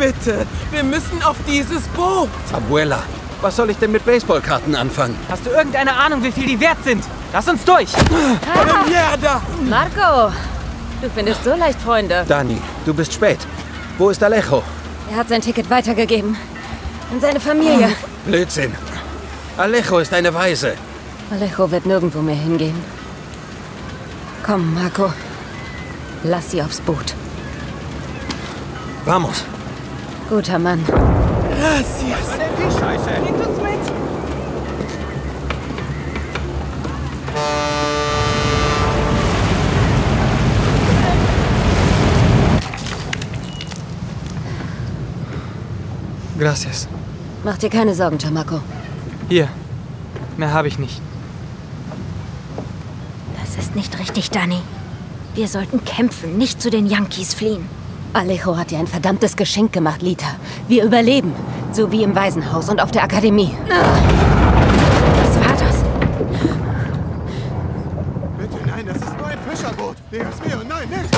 Bitte, wir müssen auf dieses Boot. Abuela, was soll ich denn mit Baseballkarten anfangen? Hast du irgendeine Ahnung, wie viel die wert sind? Lass uns durch. Ah. Marco, du findest so leicht Freunde. Dani, du bist spät. Wo ist Alejo? Er hat sein Ticket weitergegeben. An seine Familie. Blödsinn. Alejo ist eine Waise. Alejo wird nirgendwo mehr hingehen. Komm, Marco. Lass sie aufs Boot. Vamos. Guter Mann. Gracias. Scheiße. Nehmt uns mit. Gracias. Mach dir keine Sorgen, Tamako. Hier. Mehr habe ich nicht. Das ist nicht richtig, Dani. Wir sollten kämpfen, nicht zu den Yankees fliehen. Alejo hat dir ein verdammtes Geschenk gemacht, Lita. Wir überleben. So wie im Waisenhaus und auf der Akademie. Was war das? Bitte, nein, das ist nur ein Fischerboot. DSW und nein, nicht!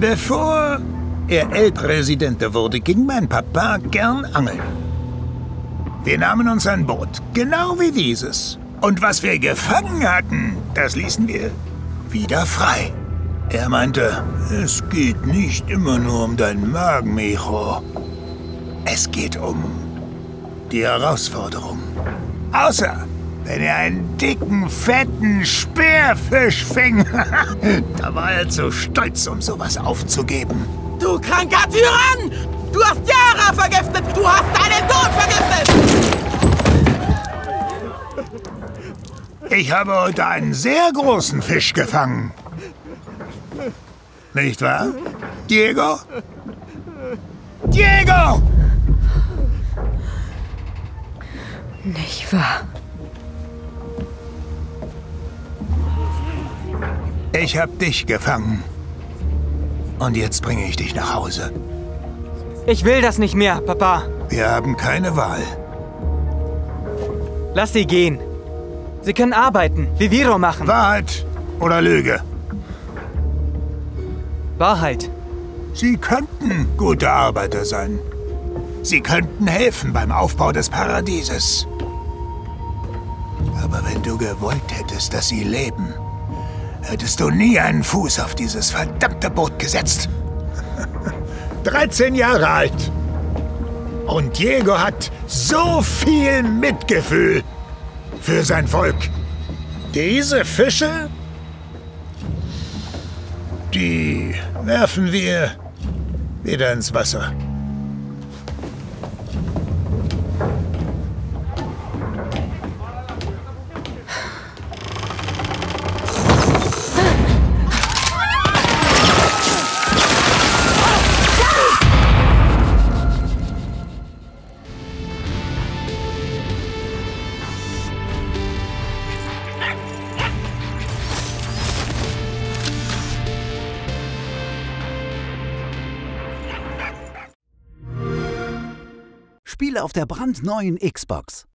Bevor er El Presidente wurde, ging mein Papa gern angeln. Wir nahmen uns ein Boot, genau wie dieses. Und was wir gefangen hatten, das ließen wir wieder frei. Er meinte, es geht nicht immer nur um deinen Magen, Mijo. Es geht um die Herausforderung. Außer, wenn er einen dicken, fetten Speerfisch fing. Da war er zu stolz, um sowas aufzugeben. Du kranker Tyrann! Du hast Yara vergiftet! Du hast deinen Sohn vergiftet! Ich habe heute einen sehr großen Fisch gefangen. Nicht wahr, Diego? Diego! Nicht wahr. Ich hab dich gefangen. Und jetzt bringe ich dich nach Hause. Ich will das nicht mehr, Papa. Wir haben keine Wahl. Lass sie gehen. Sie können arbeiten, Viviro machen. Wahrheit oder Lüge? Wahrheit. Sie könnten gute Arbeiter sein. Sie könnten helfen beim Aufbau des Paradieses. Aber wenn du gewollt hättest, dass sie leben, hättest du nie einen Fuß auf dieses verdammte Boot gesetzt. 13 Jahre alt. Und Diego hat so viel Mitgefühl für sein Volk. Diese Fische, die werfen wir wieder ins Wasser. Auf der brandneuen Xbox.